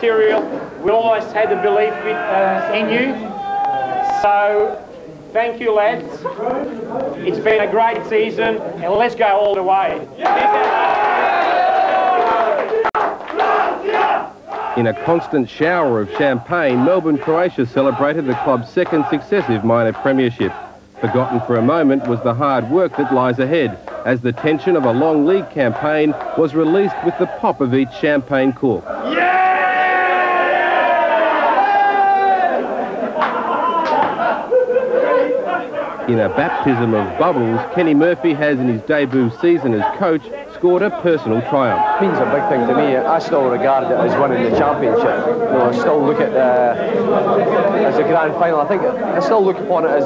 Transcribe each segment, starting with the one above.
material. We always had the belief in you. So thank you, lads. It's been a great season, and let's go all the way. In a constant shower of champagne, Melbourne Croatia celebrated the club's second successive minor premiership. Forgotten for a moment was the hard work that lies ahead, as the tension of a long league campaign was released with the pop of each champagne cork. Yeah! In a baptism of bubbles, Kenny Murphy has, in his debut season as coach, scored a personal triumph. It means a big thing to me. I still regard it as winning the championship. You know, I still look at it as a grand final. I think I still look upon it as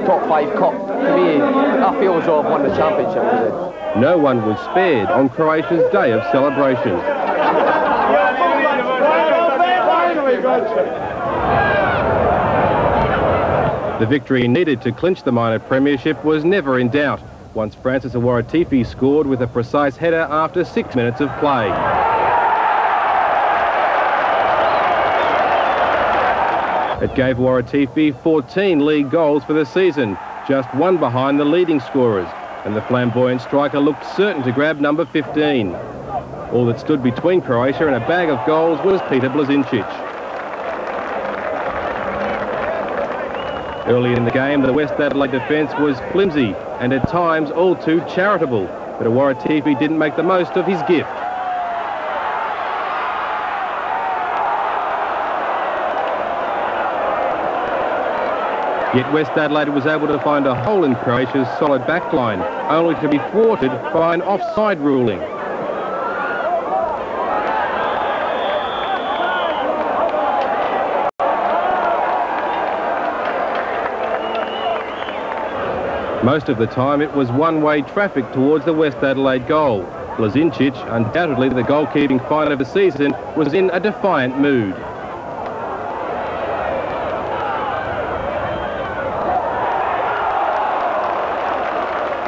the top five cup. To me, I feel as though I've won the championship. No one was spared on Croatia's day of celebration. The victory needed to clinch the minor premiership was never in doubt, once Francis Awaritefe scored with a precise header after 6 minutes of play. It gave Awaritefe 14 league goals for the season, just one behind the leading scorers, and the flamboyant striker looked certain to grab number 15. All that stood between Croatia and a bag of goals was Peter Blazincic. Early in the game, the West Adelaide defence was flimsy and at times all too charitable, but Awaritefe didn't make the most of his gift. Yet West Adelaide was able to find a hole in Croatia's solid backline, only to be thwarted by an offside ruling. Most of the time it was one-way traffic towards the West Adelaide goal. Blazincic, undoubtedly the goalkeeping find of the season, was in a defiant mood.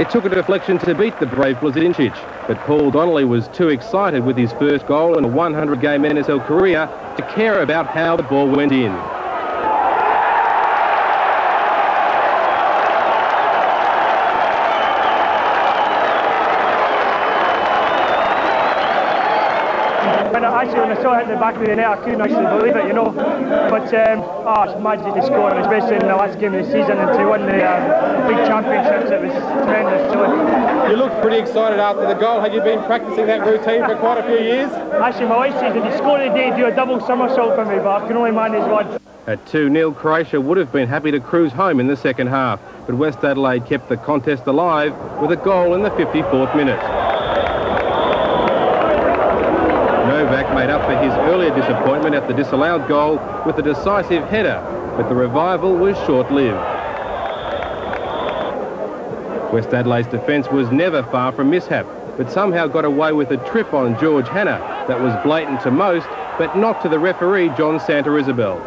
It took a deflection to beat the brave Blazincic, but Paul Donnelly was too excited with his first goal in a 100-game NSL career to care about how the ball went in. When I saw it in the back of the net, I couldn't actually believe it, you know. But it's magic to score, especially in the last game of the season, and to win the big championships. It was tremendous. You looked pretty excited after the goal. Had you been practising that routine for quite a few years? Actually, my wife says if you score today, do a double somersault for me, but I can only manage one. At 2-0, Croatia would have been happy to cruise home in the second half, but West Adelaide kept the contest alive with a goal in the 54th minute. Made up for his earlier disappointment at the disallowed goal with a decisive header, but the revival was short-lived. West Adelaide's defence was never far from mishap, but somehow got away with a trip on George Hanna that was blatant to most, but not to the referee John Santa Isabel.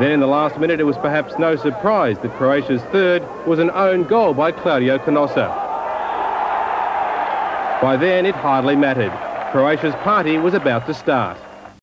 Then in the last minute it was perhaps no surprise that Croatia's third was an own goal by Claudio Canossa. By then it hardly mattered. Croatia's party was about to start.